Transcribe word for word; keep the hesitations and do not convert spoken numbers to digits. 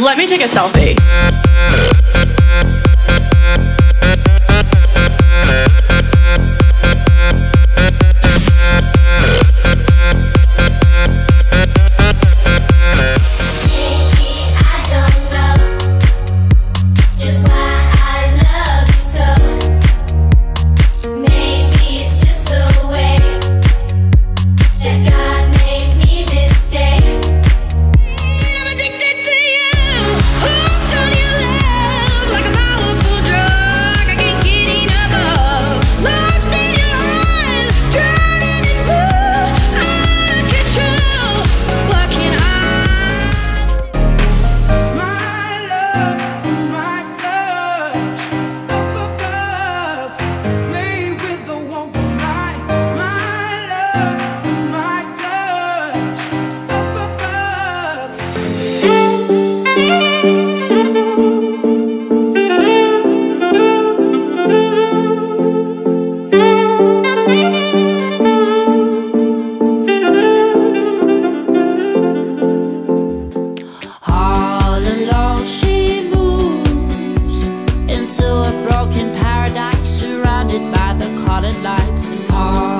Let me take a selfie. Broken paradise surrounded by the colored lights and all.